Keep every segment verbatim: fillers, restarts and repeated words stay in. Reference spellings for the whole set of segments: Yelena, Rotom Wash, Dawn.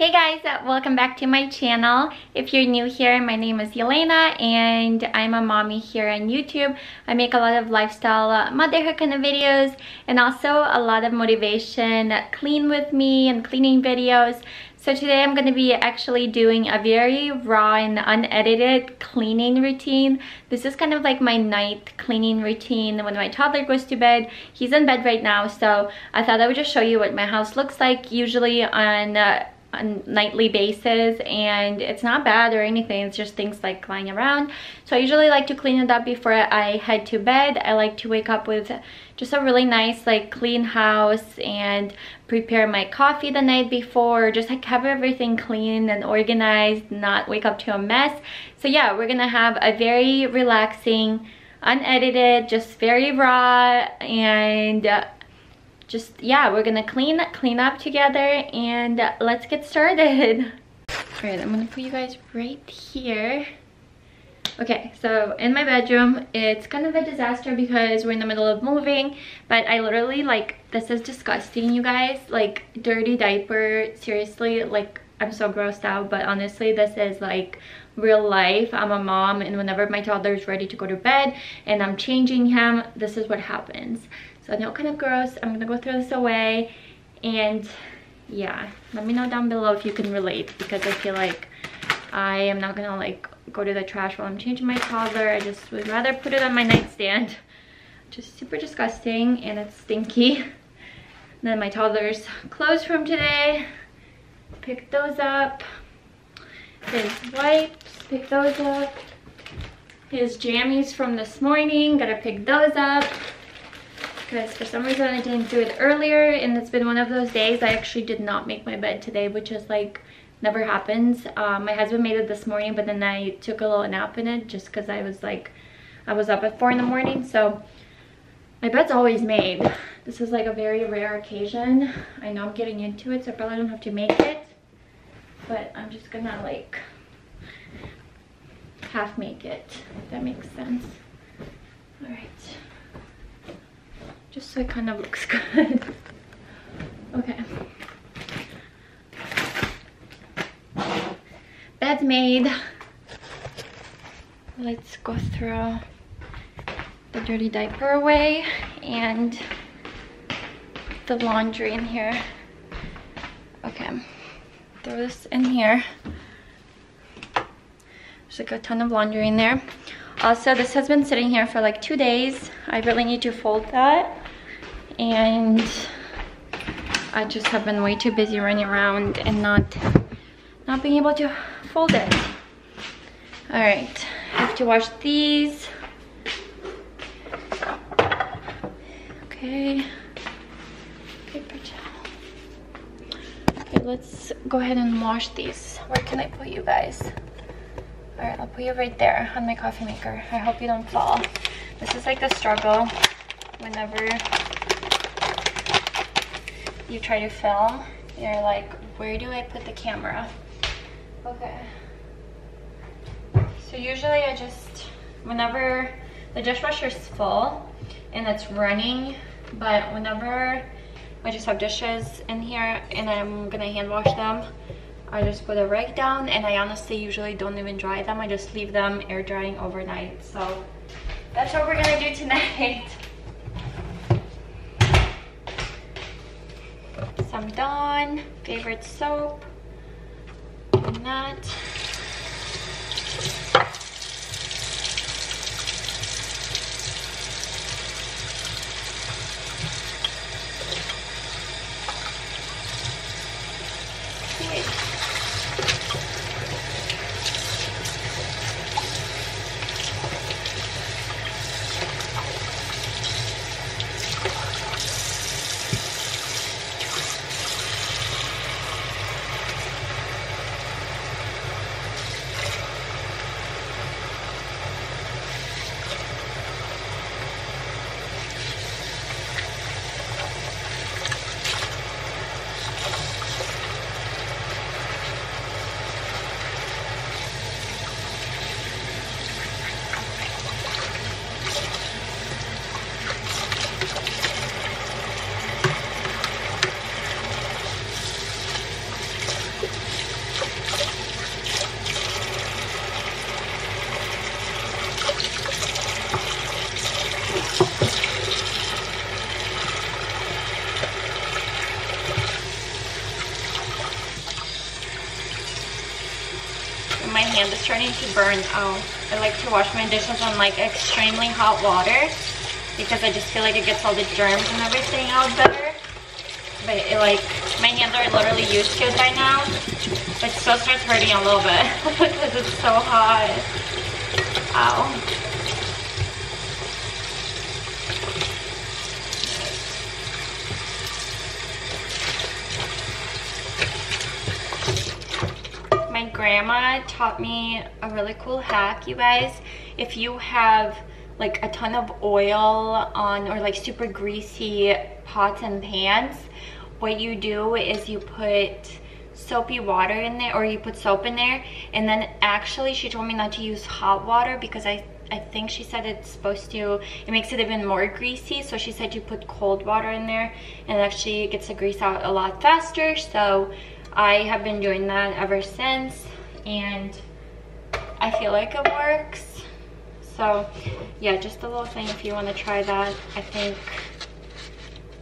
Hey guys, welcome back to my channel. If you're new here, my name is Yelena and I'm a mommy here on YouTube. I make a lot of lifestyle motherhood kind of videos and also a lot of motivation clean with me and cleaning videos. So today I'm going to be actually doing a very raw and unedited cleaning routine. This is kind of like my night cleaning routine when my toddler goes to bed. He's in bed right now, so I thought I would just show you what my house looks like usually on uh, on a nightly basis, and it's not bad or anything, it's just things like lying around. So I usually like to clean it up before I head to bed. I like to wake up with just a really nice like clean house and prepare my coffee the night before, just like have everything clean and organized, not wake up to a mess. So yeah, we're gonna have a very relaxing, unedited, just very raw, and uh, just yeah, we're gonna clean clean up together and let's get started. All right, I'm gonna put you guys right here. Okay, so in my bedroom, it's kind of a disaster because we're in the middle of moving, but I literally, like, this is disgusting, you guys. Like, dirty diaper, seriously, like, I'm so grossed out, but honestly, this is like real life. I'm a mom, and whenever my toddler is ready to go to bed and I'm changing him, this is what happens. So no, kind of gross. I'm gonna go throw this away, and yeah, let me know down below if you can relate, because I feel like I am not gonna like go to the trash while I'm changing my toddler. I just would rather put it on my nightstand. Just super disgusting, and it's stinky. And then my toddler's clothes from today, pick those up. His wipes, pick those up. His jammies from this morning, gotta pick those up, because for some reason I didn't do it earlier, and it's been one of those days. I actually did not make my bed today, which is like never happens. Um, my husband made it this morning, but then I took a little nap in it just because I was like, I was up at four in the morning, so my bed's always made. This is like a very rare occasion. I know I'm getting into it, so I probably don't have to make it, but I'm just gonna like half make it, if that makes sense. All right, just so it kind of looks good. Okay, bed's made. Let's go through the dirty diaper away and the laundry in here. Okay, throw this in here. There's like a ton of laundry in there. Also, this has been sitting here for like two days. I really need to fold that, and I just have been way too busy running around and not not being able to fold it. All right, I have to wash these. Okay, paper towel. Okay, let's go ahead and wash these. Where can I put you guys? All right, I'll put you right there on my coffee maker. I hope you don't fall. This is like the struggle whenever you try to film. You're like, where do I put the camera? Okay. So usually I just, whenever the dishwasher is full and it's running, but whenever I just have dishes in here and I'm gonna hand wash them, I just put a rag down, and I honestly usually don't even dry them. I just leave them air drying overnight. So that's what we're gonna do tonight. Some Dawn favorite soap, and that. my hand is starting to burn out. I like to wash my dishes on like extremely hot water because I just feel like it gets all the germs and everything out better. But it, like, my hands are literally used to it by now. But it still starts hurting a little bit because it's so hot. Ow. My grandma taught me a really cool hack, you guys. If you have like a ton of oil on or like super greasy pots and pans, what you do is you put soapy water in there, or you put soap in there, and then actually she told me not to use hot water because I I think she said it's supposed to, it makes it even more greasy. So she said you put cold water in there and it actually gets the grease out a lot faster. So I have been doing that ever since and I feel like it works. So yeah, just a little thing if you want to try that. I think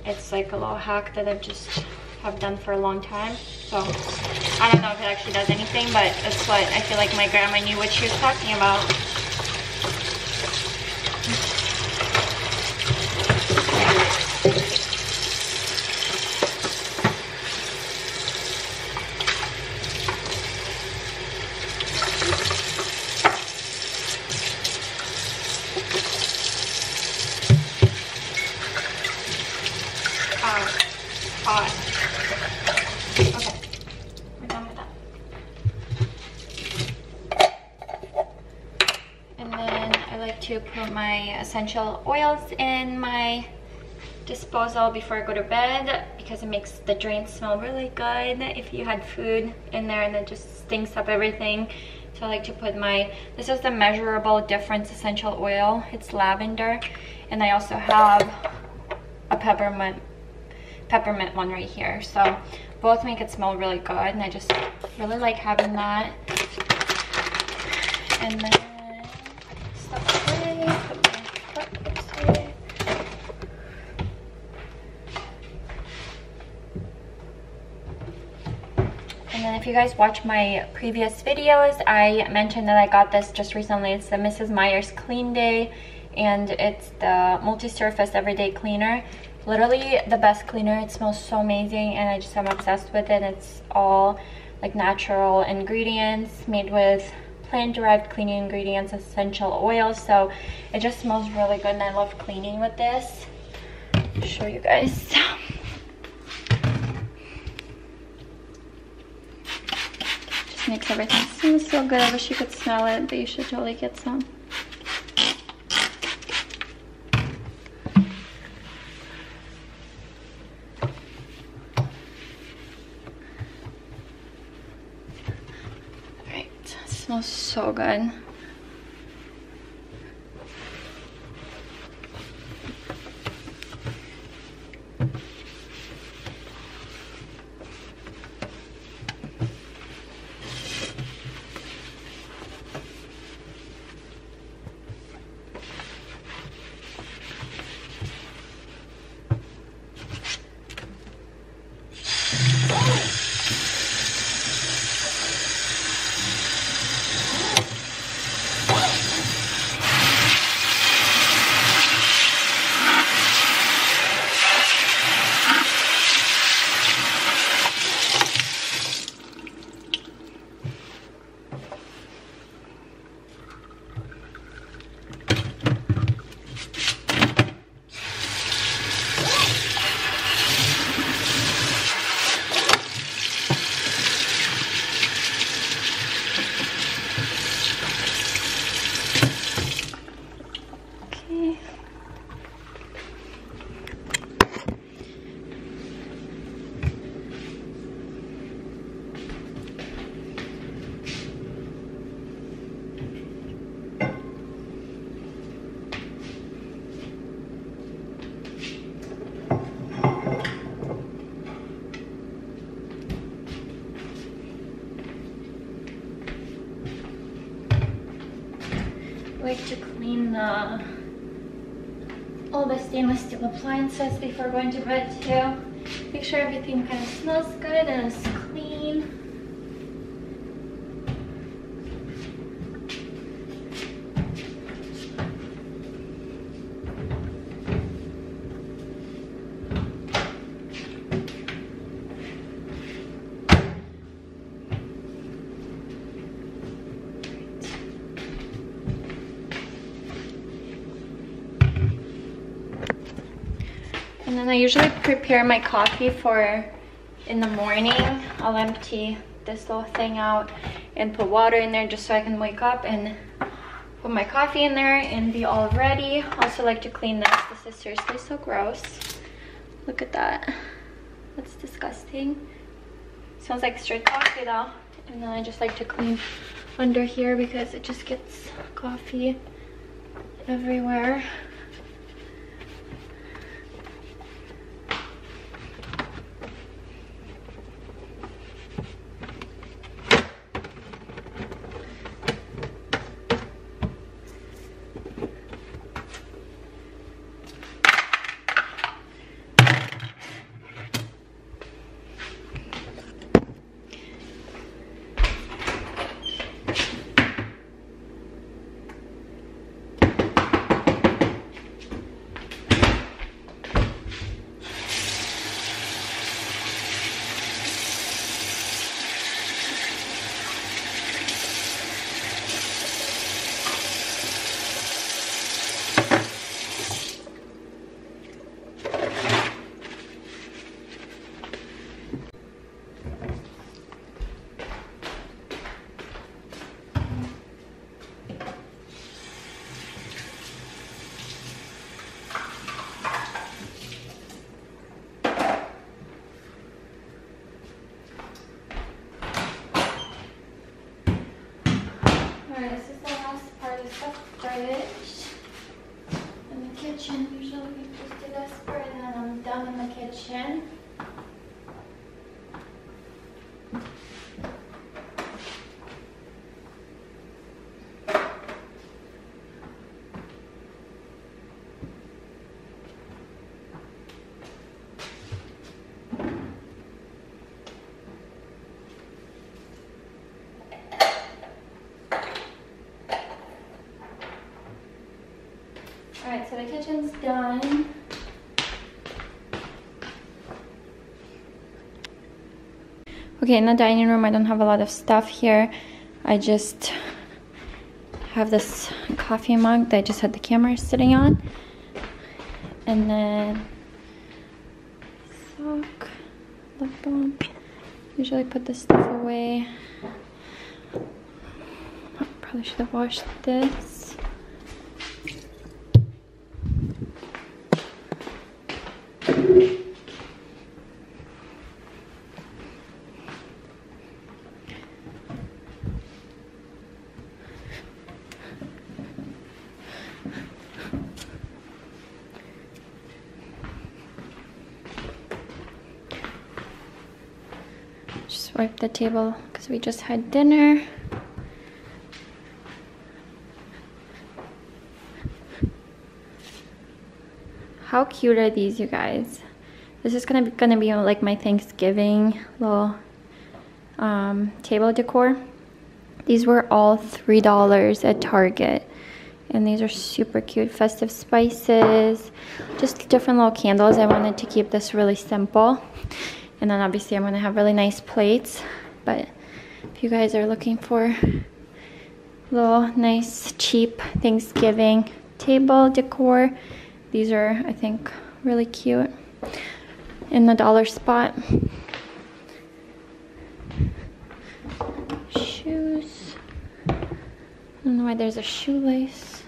it's like a little hack that I've just have done for a long time. So I don't know if it actually does anything, but it's what I feel like my grandma knew what she was talking about. Put my essential oils in my disposal before I go to bed because it makes the drain smell really good if you had food in there and it just stinks up everything. So I like to put my, this is the Measurable Difference essential oil, it's lavender, and I also have a peppermint peppermint one right here, so both make it smell really good and I just really like having that. And then And then if you guys watch my previous videos, I mentioned that I got this just recently. It's the Missus Meyer's Clean Day, and it's the multi-surface everyday cleaner. Literally the best cleaner. It smells so amazing and I just am obsessed with it. It's all like natural ingredients made with plant-derived cleaning ingredients, essential oils. So it just smells really good and I love cleaning with this. I'll show you guys. Makes everything smell so good. I wish you could smell it, but you should totally get some. All right, it smells so good. To clean the, all the stainless steel appliances before going to bed too. Make sure everything kind of smells good and is clean. and I usually prepare my coffee for in the morning. I'll empty this little thing out and put water in there just so I can wake up and put my coffee in there and be all ready. Also like to clean this. This is seriously so gross. Look at that. That's disgusting. Smells like straight coffee though. And then I just like to clean under here because it just gets coffee everywhere. Alright, so the kitchen's done. Okay, in the dining room I don't have a lot of stuff here. I just have this coffee mug that I just had the camera sitting on. And then sock, lip balm. Usually put this stuff away. Probably should have washed this. Wipe the table because we just had dinner. How cute are these, you guys? This is gonna be gonna be like my Thanksgiving little um, table decor. These were all three dollars at Target, and these are super cute. Festive spices, just different little candles. I wanted to keep this really simple. And then obviously I'm going to have really nice plates, but if you guys are looking for little nice cheap Thanksgiving table decor, these are, I think, really cute in the dollar spot. Shoes. I don't know why there's a shoelace.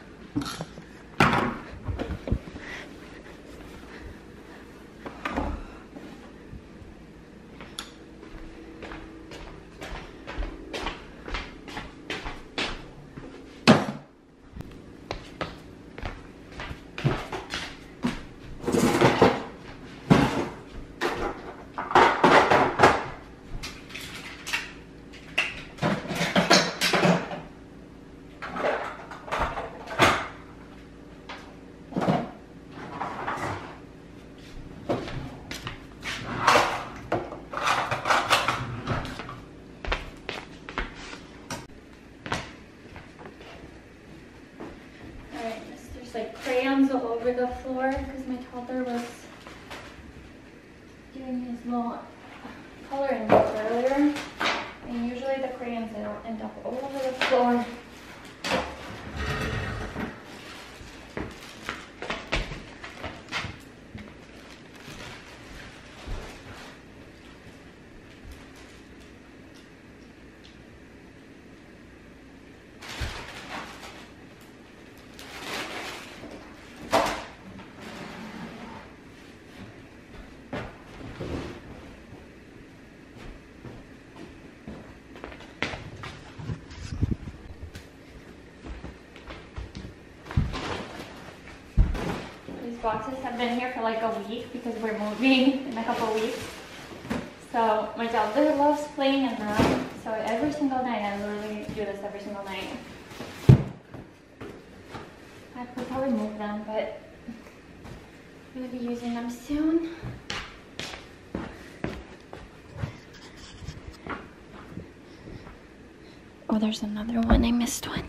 The floor because my toddler was doing his little coloring book earlier, and usually the crayons end up all over the floor. boxes have been here for like a week because we're moving in a couple weeks. So my daughter loves playing around. So every single night, I literally do this every single night. I could probably move them, but I'm gonna be using them soon. Oh, there's another one. I missed one.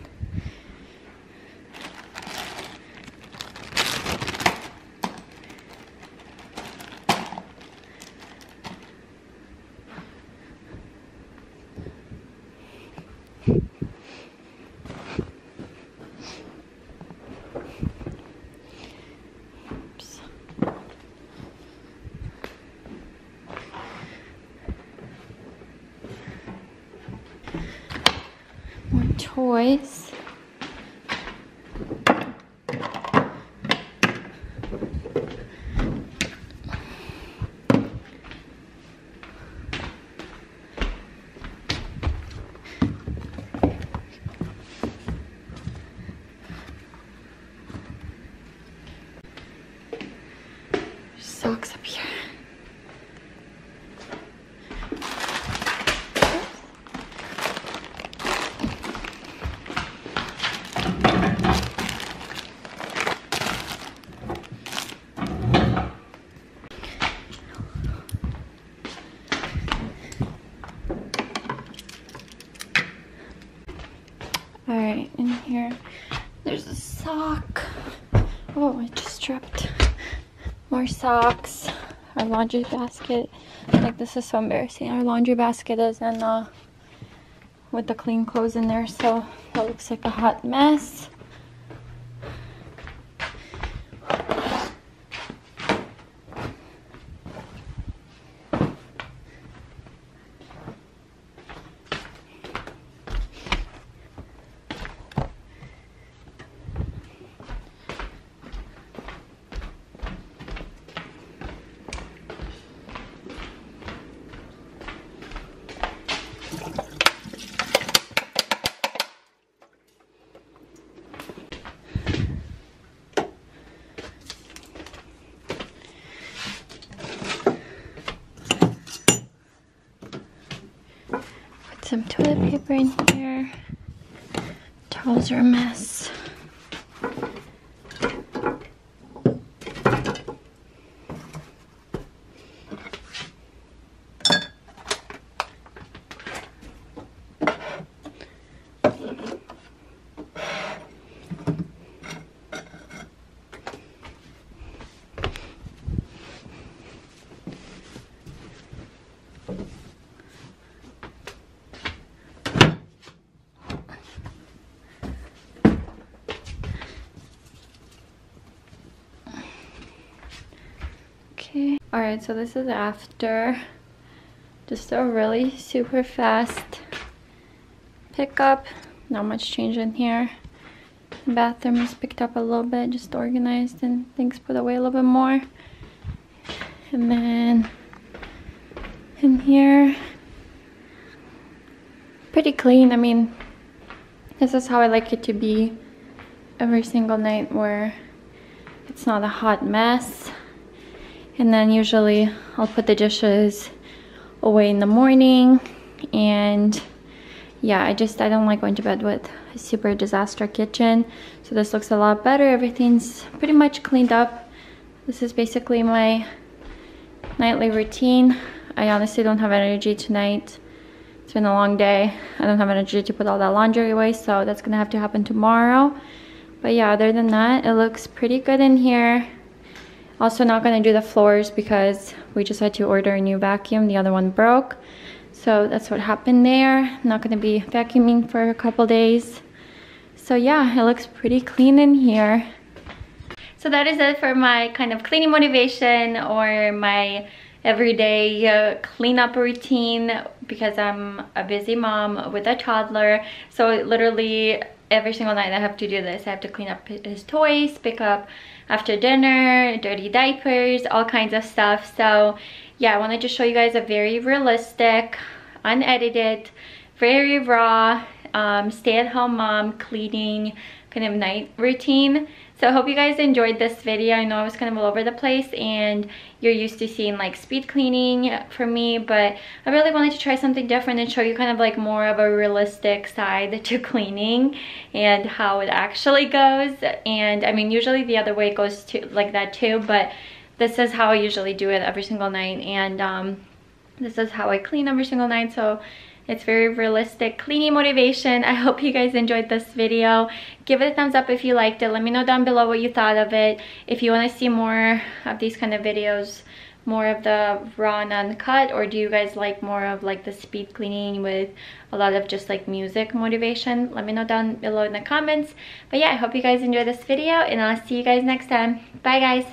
Toys. Socks up here. Oh, I just dropped more socks. Our laundry basket, like this is so embarrassing. Our laundry basket is in uh, with the clean clothes in there, so that looks like a hot mess. Some toilet paper in here. Towels are a mess. All right, so this is after just a really super fast pickup. Not much change in here. The bathroom is picked up a little bit, just organized and things put away a little bit more. And then in here, pretty clean. I mean, this is how I like it to be every single night where it's not a hot mess. And then usually I'll put the dishes away in the morning. And yeah, I just, I don't like going to bed with a super disaster kitchen. So this looks a lot better. Everything's pretty much cleaned up. This is basically my nightly routine. I honestly don't have energy tonight. It's been a long day. I don't have energy to put all that laundry away. So that's gonna have to happen tomorrow. But yeah, other than that, it looks pretty good in here. Also not going to do the floors because we just had to order a new vacuum. The other one broke. So that's what happened there. Not going to be vacuuming for a couple days. So yeah, it looks pretty clean in here. So that is it for my kind of cleaning motivation or my everyday uh, cleanup routine, because I'm a busy mom with a toddler. So literally every single night I have to do this. I have to clean up his toys, pick up after dinner, dirty diapers, all kinds of stuff. So yeah, I wanted to show you guys a very realistic, unedited, very raw um, stay-at-home mom cleaning kind of night routine. So I hope you guys enjoyed this video. I know I was kind of all over the place and you're used to seeing like speed cleaning from me, but I really wanted to try something different and show you kind of like more of a realistic side to cleaning and how it actually goes. And I mean, usually the other way it goes to like that too, but this is how I usually do it every single night, and um, this is how I clean every single night. So it's very realistic cleaning motivation. I hope you guys enjoyed this video. Give it a thumbs up if you liked it. Let me know down below what you thought of it. If you want to see more of these kind of videos, more of the raw and uncut, or do you guys like more of like the speed cleaning with a lot of just like music motivation, let me know down below in the comments. But yeah, I hope you guys enjoyed this video, and I'll see you guys next time. Bye guys.